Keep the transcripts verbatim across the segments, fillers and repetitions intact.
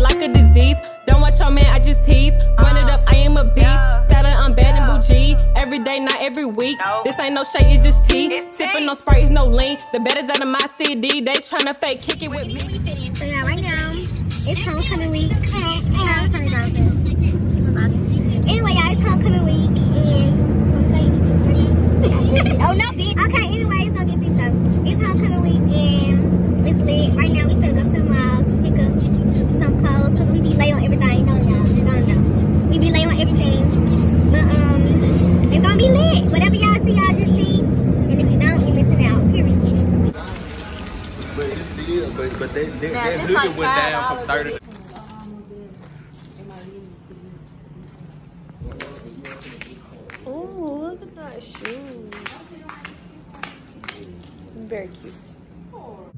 it like a disease. Don't watch your man, I just tease. Run it up, I am a beast. Styling on Bad and bougie. Every day, not every week. This ain't no shade, it's just tea. Sipping no Sprite, it's no lean. The bed is out of my C D. They tryna fake kick it with me. So now right now, it's homecoming week. Anyway, y'all, it's homecoming week. And oh no, bitch. Okay, anyway, it's gonna get these jobs. It's homecoming week and it's lit. Right now, we finna go to the mall to pick up some clothes because we be late on everything. Don't y'all? Don't know. We be late on everything. But um, it's gonna be lit. Whatever y'all see, y'all just see. And if you don't, you're missing out. Period. But it's still, but but that that, now, that like went down from thirty. Shoes. Very cute. Woo!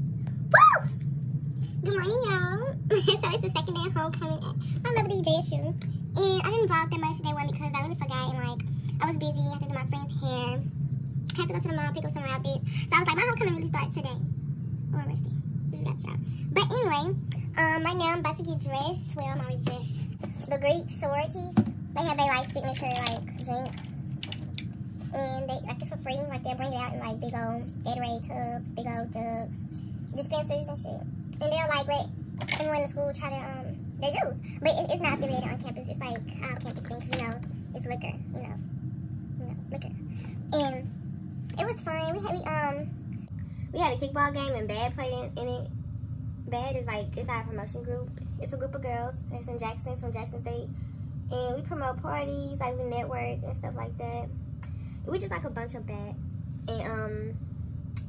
Good morning, y'all. So it's the second day of homecoming at my lovely J S U. And I didn't vlog that much today, one, because I really forgot, and like, I was busy. I had to do my friend's hair. I had to go to the mall, pick up some outfits. So I was like, my homecoming really starts today. Oh, I'm resting. We just got to shower. But anyway, um, right now I'm about to get dressed. Well, I'm already dressed. The Greek sororities, they have their like signature like drink. And they, like, it's for free. Like, they'll bring it out in, like, big old Gatorade tubs, big old jugs, dispensers and shit. And they'll, like, let everyone in the school try their, um, their juice. But it, it's not affiliated on campus. It's, like, out-campus thing, because, you know, it's liquor, you know. You know, liquor. And it was fun. We had, we, um, we had a kickball game, and Bad played in, in it. Bad is, like, it's our promotion group. It's a group of girls. It's in Jackson. It's from Jackson State. And we promote parties, like, we network and stuff like that. We just like a bunch of bad, and um,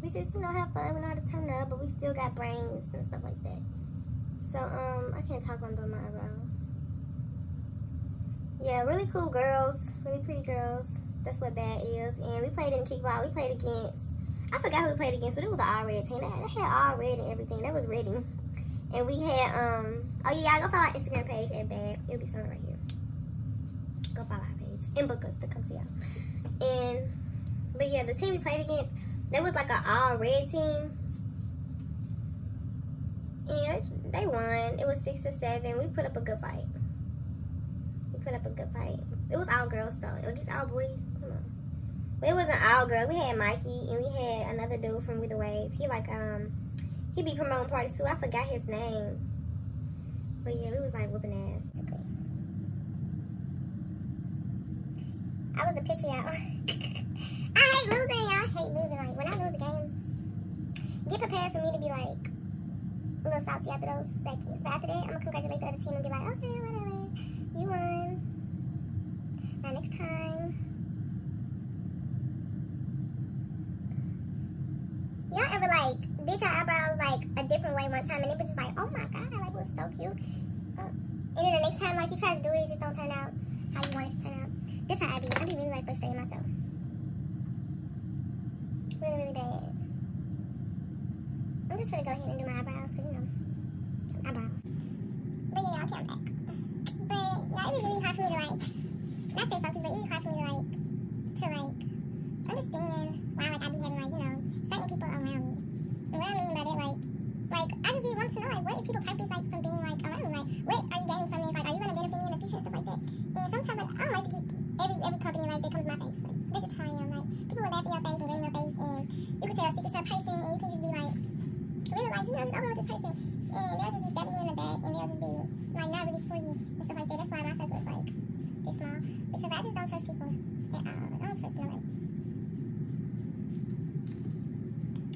we just, you know, have fun. We know how to turn up, but we still got brains and stuff like that. So um, I can't talk about my eyebrows. Yeah, really cool girls, really pretty girls. That's what Bad is. And we played in kickball. We played against, I forgot who we played against, but it was an all red team. They had, they had all red and everything. That was Reading. And we had um, oh yeah, y'all go follow our Instagram page at Bad. It'll be something right here. Go follow our page and book us to come to y'all. And, but yeah, the team we played against, they was like an all-red team. And they won. It was six to seven. We put up a good fight. We put up a good fight. It was all girls, though. It was just all boys. Come on. But it wasn't all girls. We had Mikey, and we had another dude from With the Wave. He, like, um, he be promoting parties, too. I forgot his name. But yeah, we was, like, whooping ass. I was a pitcher, y'all. I hate losing, y'all. I hate losing. Like, when I lose a game, get prepared for me to be, like, a little salty after those seconds. But after that, I'm going to congratulate the other team and be like, okay, whatever. You won. Now, next time. Y'all ever, like, did y'all eyebrows, like, a different way one time, and it was just like, oh, my God, like, it was so cute. Uh, and then the next time, like, you try to do it, it just don't turn out how you want it to turn out. This how I be. I be really, like, frustrating myself. Really, really bad. I'm just gonna go ahead and do my eyebrows, because, you know, eyebrows. But, yeah, okay, I'm back. But, yeah, it was really hard for me to, like, not stay focused, but it was hard for me to, like, to, like, understand why, like, I be having, like, you know, certain people around me. And what I mean by that, like, like, I just really want to know, like, what is people's purpose, like, from being, like, around me? Like, what are you gaining from this? Like, are you gonna benefit me in the future and stuff like that? And sometimes, like, I don't like to keep Every every company, like, that comes to my face. Like, this is how I am. Like, people will laugh in your face and grin in your face, and you can tell a secret to a person, and you can just be like, really, like, you know, just overlook this person, and they'll just be stabbing you in the back, and they'll just be, like, not really for you, and stuff like that. That's why my circle is, like, this small, because I just don't trust people at all. I don't trust nobody.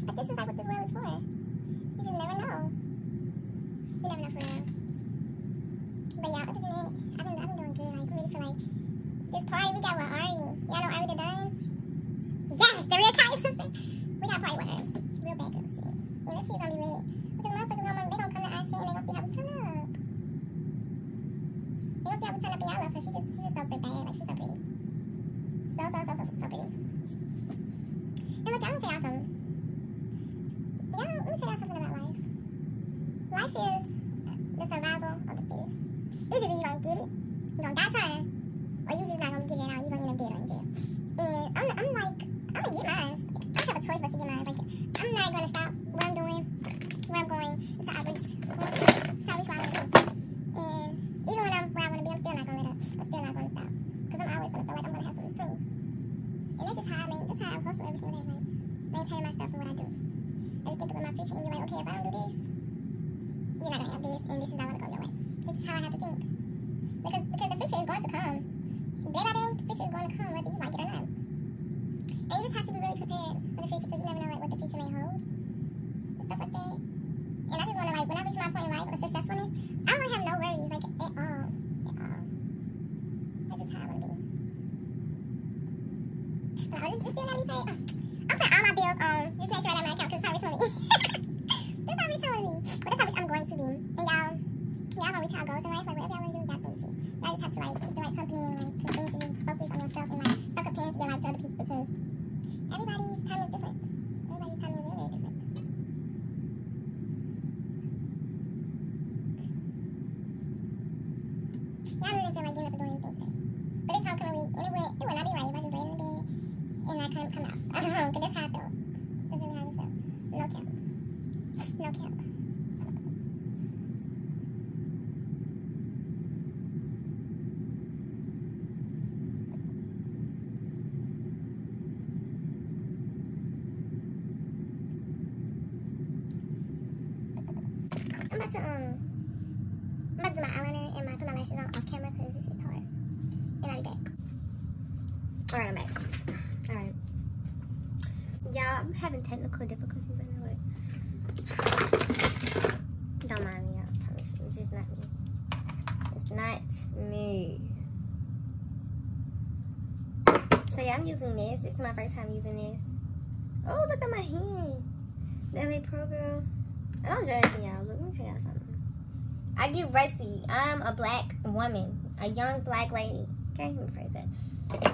But this is, like, what this world is for. You just never know. You never know for real. But, y'all, other than that, I've been, I've been doing good. Like, I'm ready for, like, this party we got with Ari. Y'all know Ari the Dunn? Yes, the real Kyle Sister. We got a party with her. Real bad girl shit. And this shit's gonna be lit. Because the motherfuckers gonna, they gonna come to our shit and they gonna see how we turn up. They gonna see how we turn up, and y'all love her. She's just, she's just so pretty bad. Like, she's so pretty. So, so, so, so, so, so pretty. And look, y'all, let me tell y'all something. Y'all, let me tell y'all something about life. Life is the survival of the fittest. Either you gonna get it, you gonna die trying, or you just not gonna get it out, you gonna end up dead or in jail. And I'm, I'm like, I'm gonna get mine. I don't have a choice but to get mine. Like, I'm not gonna stop what I'm doing, where I'm going, until I reach, until I reach where I'm going. going to come. Day by day, the future is going to come whether you like it or not. And you just have to be really prepared for the future because you never know like what the future may hold and stuff like that. And I just want to, like, when I reach my point in life of successfulness, I don't have no worries, like, at all. At all. That's just how I want to be. But I'll just, just be let me pay. I'll put all my bills on, just make sure I got my account, because that's how rich I want to be. That's how rich I want to be. But that's how rich I'm going to be. And y'all, y'all gonna reach y'all goals in life, like, whatever y'all want to do, that's what you do. Y'all just have to, like, keep the right company and, like, continue to just focus on yourself and, like, stop comparing your life to other people, because everybody's time is different. Everybody's time is very, very different. Y'all really feel like giving up and doing anything today. But this how I'm coming week, and it would, it would not be right if I just lay in the bed and I couldn't come out. Uh-huh, because that's how I feel. That's really how I feel. No cap. No cap. I'm about to, um, I'm about to do my eyeliner and my, put my lashes on off camera because this shit's hard. And I'll be back. Alright, I'm back. Alright. Y'all, I'm having technical difficulties right now, but don't mind me, y'all. It's just not me. It's not me. So, yeah, I'm using this. It's my first time using this. Oh, look at my hand. The L A Pro Girl. I don't judge me, y'all. Let me tell y'all something. I get rusty. I'm a black woman. A young black lady. Okay, let me phrase that.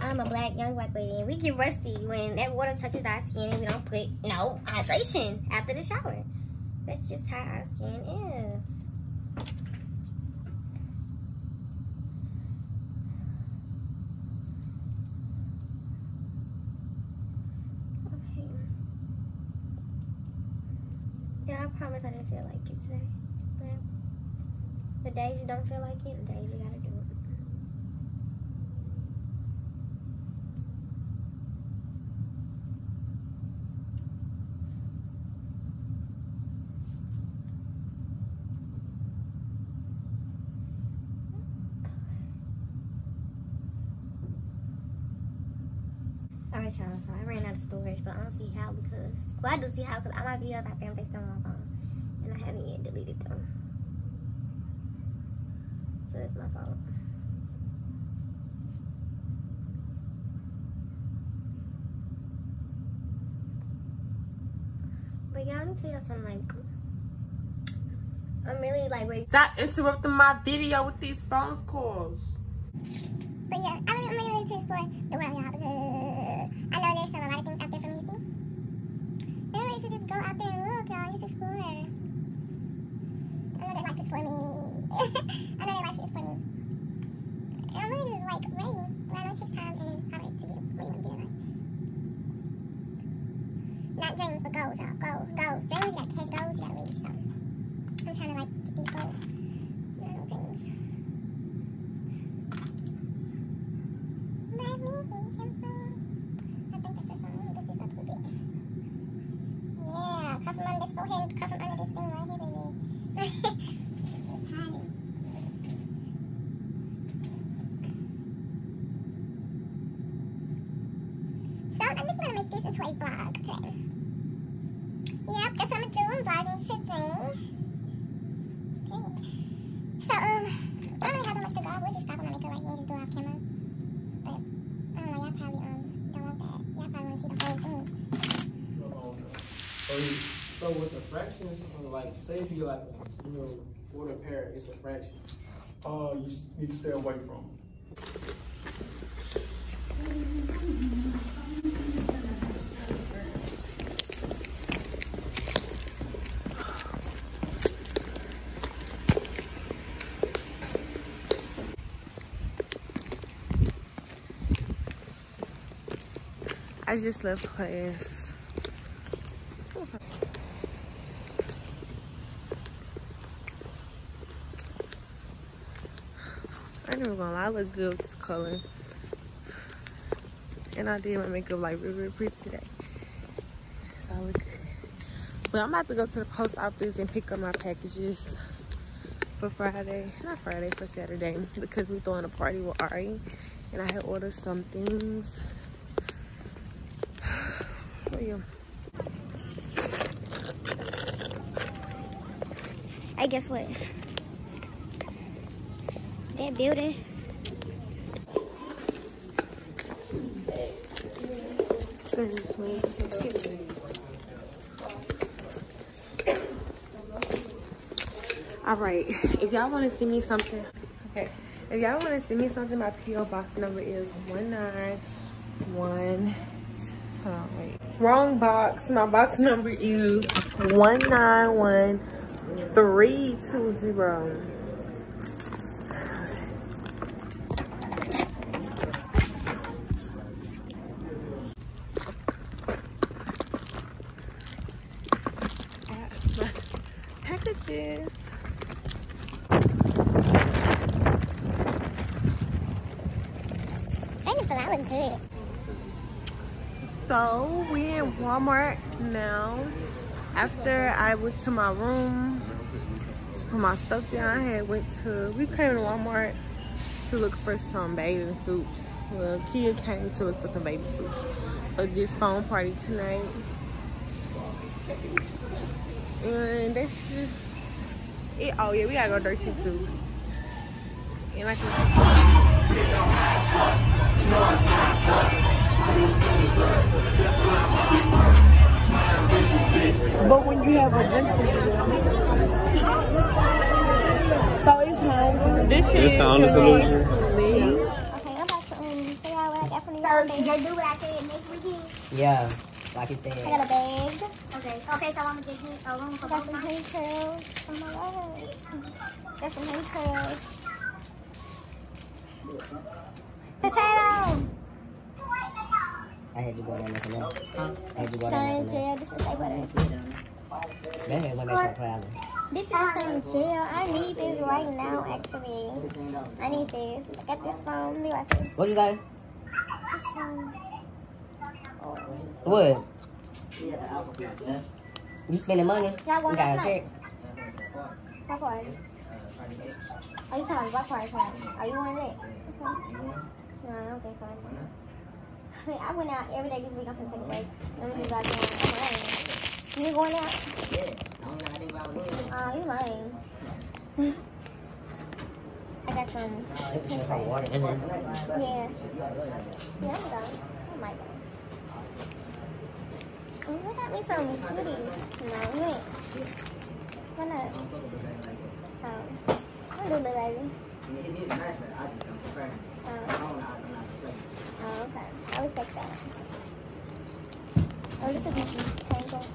I'm a black, young black lady. And we get rusty when that water touches our skin and we don't put no hydration after the shower. That's just how our skin is. Yeah, I promise I didn't feel like it today, but the days you don't feel like it, the days you gotta do it. Alright y'all, so I ran out of storage, but I don't see how because, well I do see how because all my videos I found they still on my phone, and I haven't yet deleted them. So it's my fault. But y'all, let me tell y'all something, like, I'm really like, wait. Stop interrupting my video with these phone calls. But yeah, I'm really, really, really to explore the world, y'all, because I know there's still a lot of things out there for me to see. They're ready to just go out there and look, y'all, and just explore. I know that life is for me. I know that life is for me. And I'm really just, like, ready. And I know it takes time and hard to get what you want to get in life. Not dreams, but goals, y'all. Goals, goals. Dreams, you gotta catch goals, you gotta reach. So, I'm trying to, like, get these goals. I know dreams. Let me eat your food. Cuff him under this forehead, cuff him under this thing right here, baby. It's hot. So, I'm just gonna make this into a vlog today. Yep, that's what I'm gonna do. I'm vlogging today. Okay. So, um, I don't really have that much to go. I will just stop on my makeup right here and just do it off camera. But, I don't know, y'all probably um, don't want that. Y'all probably wanna see the whole thing. So, you, so with the fractions, like say if you like, you know, order a pair, it's a fraction. Uh, you need to stay away from them. I just love class. I never gonna lie, I look good with this color. And I did my makeup like real, real pretty today. So I look good. But I'm about to go to the post office and pick up my packages. for Friday, not Friday, for Saturday, because we're throwing a party with Ari, and I had ordered some things. So yeah. Hey, guess what? That building. All right, if y'all want to send me something, okay, if y'all want to send me something, my P O box number is one nine one, hold on, wait, wrong box, my box number is one nine one three two zero. So we in Walmart now. After I went to my room to put my stuff down, I had went to we came to Walmart to look for some bathing suits. Well, Kia came to look for some bathing suits for this phone party tonight. And that's just it. Oh yeah, we gotta go dirt cheap too. And like But when you have a gym, so it's mine. This shit is the only solution. Okay, I'm about to um, show y'all what I got from the yard. Did I do what I can make with you? Yeah, like I said. I got a bag. Okay, okay, so I'm gonna get you. I got some hay trails. Oh my god. Got some hay trails. Potato! I had you go down nothing else. Huh? I had you go down nothing else. This is like what That is what makes my problem. This is some gel. I need this right now, actually. I need this. I got this phone. Let me watch this. What you got? This phone. What? You spending money? You got a check? Black card. Are you talking about black card? Are you on it? No, I don't think so. I went out every day this week. I'm going to take a break. Let me go out there. You going out? Yeah. I don't know how to do it. Oh, you lying. I got some. Yeah. Yeah, I'm going. I might go. You got me some goodies. No, wait. Why not? Oh. I'm a little bit lazy. It is nice, but I just don't prefer. Oh. Oh, okay. I would take that. Oh, this is my tangle.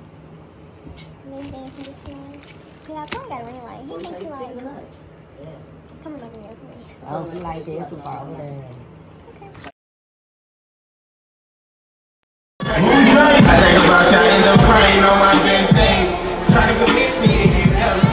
Maybe air conditioning. Yeah, I don't got it anyway. He thinks you like it. Come on, let me open it. I don't feel like it. It's too far over there. I think about y'all end up crying on my best days. Try to convince me to give help.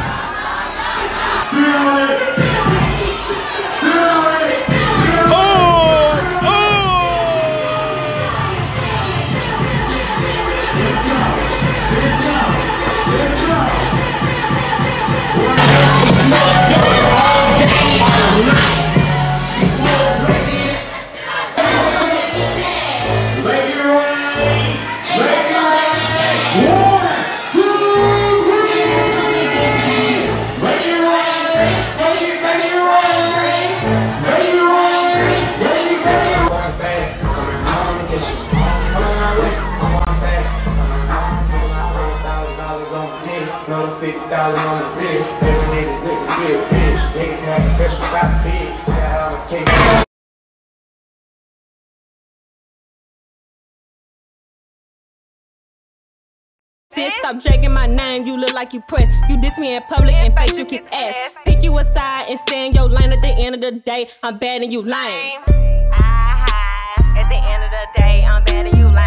Stop dragging my name, you look like you pressed. You diss me in public and face you kiss ass. Pick you aside and stand your line. At the end of the day, I'm bad and you lame. At the end of the day, I'm bad and you lame.